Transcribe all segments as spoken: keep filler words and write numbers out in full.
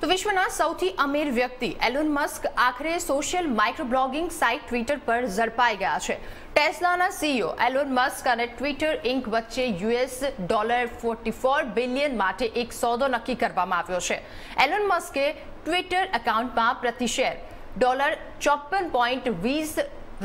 તો વિશ્વના સૌથી અમીર વ્યક્તિ એલોન મસ્ક આખરે social micro blogging site Twitter પર ઝડપાઈ ગયા છે. ટેસ્લાના સીઈઓ એલોન મસ્ક અને ટ્વિટર ઇન્ક વચ્ચે US dollar forty four billion માટે એક સોદો નક્કી કરવામાં આવ્યો છે. એલોન મસ્કે ટ્વિટર એકાઉન્ટમાં પ્રતિ શેર ડોલર ચોપન પોઈન્ટ વીસ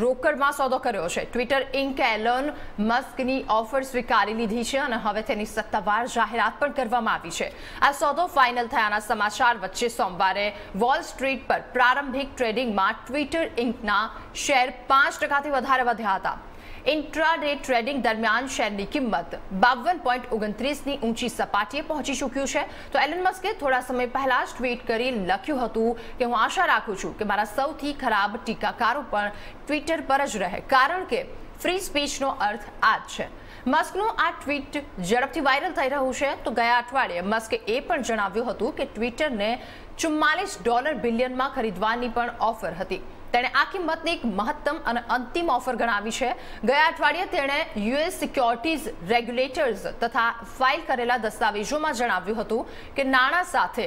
રોકડમાં સોદો કર્યો છે. ટ્વિટર ઇન્કે એલોન મસ્કની ઓફર સ્વીકારી લીધી છે અને હવે તેની સત્તાવાર જાહેરાત પણ કરવામાં આવી છે. આ સોદો ફાઇનલ થયાના સમાચાર વચ્ચે સોમવારે વોલ સ્ટ્રીટ પર પ્રારંભિક ટ્રેડિંગમાં ટ્વિટર ઇન્કના શેર પાંચ ટકાથી વધારે વધ્યા હતા. इंट्राडे ट्रेडिंग दरमियान शेयर की कीमत बावन पॉइंट ओगणत्रीस की ऊंची सपाटीए पहुंची चूक्यू है. तो एलन मस्के थोड़ा समय पहला ज ट्वीट कर लख्यू हतुं कि हूँ आशा राखू छूं कि मारा सौथी खराब टीकाकारो पण ट्विटर पर ज रहे, कारण के फ्री स्पीच नो अर्थ आज है. मस्कनो आ ट्वीट झड़पथी वायरल थई रह्युं छे. तो गया अठवाडिये मस्के ए पण जणाव्युं हतुं कि ट्विटर ने चुम्मालीस डॉलर बिलियन में खरीदवानी पण ऑफर हती. तेणे आ किंमतने एक महत्तम अने अंतिम ऑफर गणावी छे. गया अठवाडिये तेणे यूएस सिक्योरिटीज रेग्युलेटर्स तथा फाइल करेला दस्तावेजोमां जणाव्युं हतुं कि नाणां साथे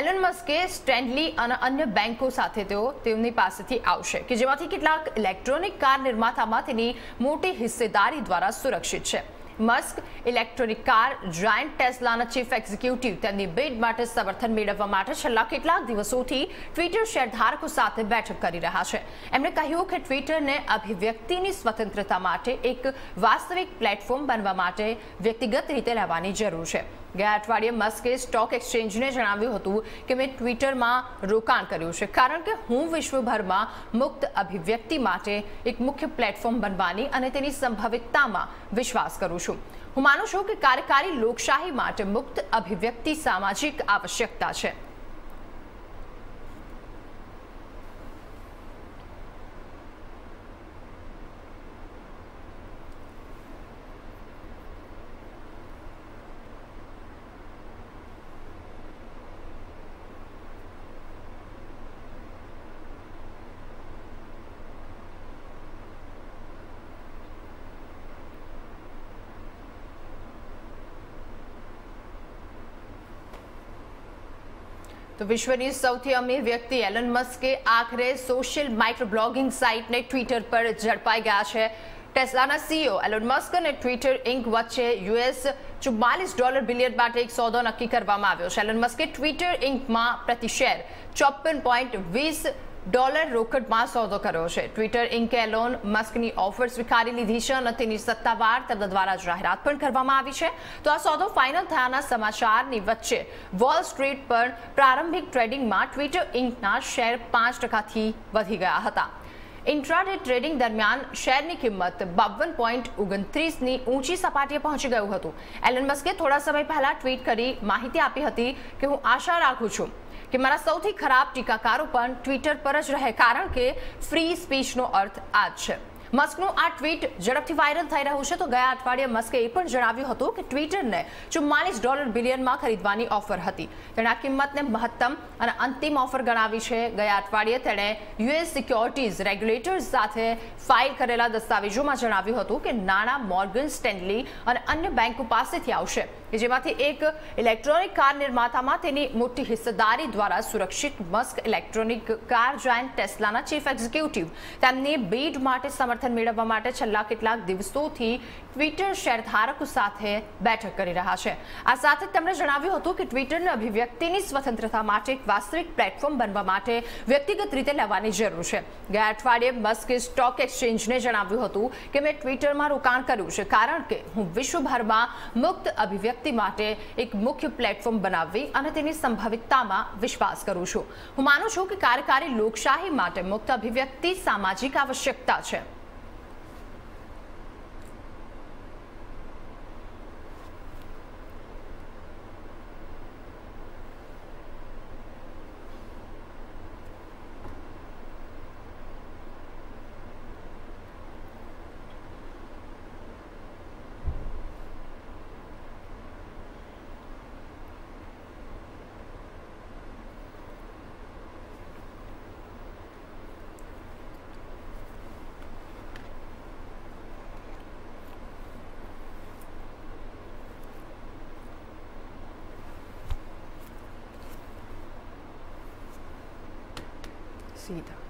एलन मस्के स्टेनली और अन्य बैंकों साथे तेमनी पासेथी आवशे कि जेमांथी केटलाक इलेक्ट्रॉनिक कार निर्मातामां तेनी मोटी हिस्सेदारी द्वारा सुरक्षित छे. Musk electronic car giant Tesla chief executive तेमनी बिड माटे समर्थन मेळववा माटे छेल्ला केटलाक दिवसोथी ट्विटर शेरधारको साथे बैठक करी रह्या छे. एमणे कह्युं के ट्विटर ने अभिव्यक्तिनी स्वतंत्रता माटे एक वास्तविक प्लेटफॉर्म बनवा माटे व्यक्तिगत रीते लेवानी जरूर छे. गया अठवाडिये मस्के स्टॉक एक्सचेंज ने जणाव्युं हतुं कि मैं ट्विटर में रोकाण कर्युं छे, कारण के हूँ विश्वभर में मुक्त अभिव्यक्ति माटे एक मुख्य प्लेटफॉर्म बनवानी अने तेनी संभावितता में विश्वास करूं छुं. हूँ मानुं छुं कि कार्यकारी लोकशाही माटे मुक्त अभिव्यक्ति सामाजिक आवश्यकता है. तो विश्वनी सौथी अमीर व्यक्ति एलन मस्के आखिर सोशल माइक्रो ब्लॉगिंग साइट ने ट्विटर पर झड़पाई गया है. टेस्लाना सीईओ एलन मस्क ने ट्विटर इंक वच्चे यूएस चुम्मालीस डॉलर बिलियन माटे एक सौदो नक्की करवामां आव्यो छे. एलन मस्के ट्विटर इंक मां प्रति शेर चौप्पन पॉइंट वीस डॉलर रोकड़मां सौदो कर्यो छे. ट्विटर इंके एलोन मस्कनी ऑफर स्वीकारी लीधी छे अने तेनी सत्तावार तंत्र द्वारा जाहेरात पण करवामां आवी छे. तो आ सौदो फाइनल थयाना समाचारनी वच्चे वॉल स्ट्रीट पर प्रारंभिक ट्रेडिंगमां ट्विटर इंकना शेर पांच टकाथी वधी गया हता. इंट्राडे ट्रेडिंग दरमियान शेयर की कीमत बावन पॉइंट ओगणत्रीस की ऊंची सपाटीए पहुंची गयुं हतुं. एलन मस्के थोड़ा समय पहला ट्वीट करी माहिती आपी हती कि हूँ आशा राखूं छुं कि मारा सौथी खराब टीकाकारो पण ट्विटर पर ज रहे, कारण के फ्री स्पीच नो अर्थ आज है. मस्कनु आ ट्वीट झड़पथी वायरल थई रह्युं छे. तो गया अठवाडिये मस्के ए पण जणाव्युं हतुं कि ट्विटर ने चुम्मालीस डॉलर बिलियन में खरीदवानी ऑफर हती. तेणे आ किंमतने महत्तम अने अंतिम ऑफर गणावी छे. गया अठवाडिये तेणे यूएस सिक्योरिटीज रेग्युलेटर्स साथे फाइल करेला दस्तावेजोमां जणाव्युं हतुं कि नाणां मॉर्गन स्टेनली अने अन्य बैंको पासेथी आवशे कि जेमांथी एक इलेक्ट्रॉनिक कार निर्मातामां तेनी मोटी हिस्सेदारी द्वारा सुरक्षित. मस्क इलेक्ट्रॉनिक कार जायंट टेस्लाना चीफ एक्जिक्यूटिव तेमनी बीड माटे समर्थन मेळववा माटे छेल्ला केटलाक दिवसोथी ट्विटर शेरधारको साथे बैठक करी रह्या छे. आ साथे તેમણે જણાવ્યું હતું કે ટ્વિટરને અભિવ્યક્તિની સ્વતંત્રતા માટે એક વાસ્તવિક પ્લેટફોર્મ બનવા માટે વ્યક્તિગત રીતે લેવાની જરૂર છે. ગયા અઠવાડિયે મસ્કે સ્ટોક એક્સચેન્જને જણાવ્યું હતું કે મેં ટ્વિટરમાં રોકાણ કર્યું છે, કારણ કે હું વિશ્વભરમાં મુક્ત અભિવ્યક્તિ માટે એક મુખ્ય પ્લેટફોર્મ બનાવવી અને તેની સંભાવિતતામાં વિશ્વાસ કરું છું. હું માનું છું કે કાર્યકારી લોકશાહી માટે મુક્ત અભિવ્યક્તિ સામાજિક આવશ્યકતા છે. सीधा।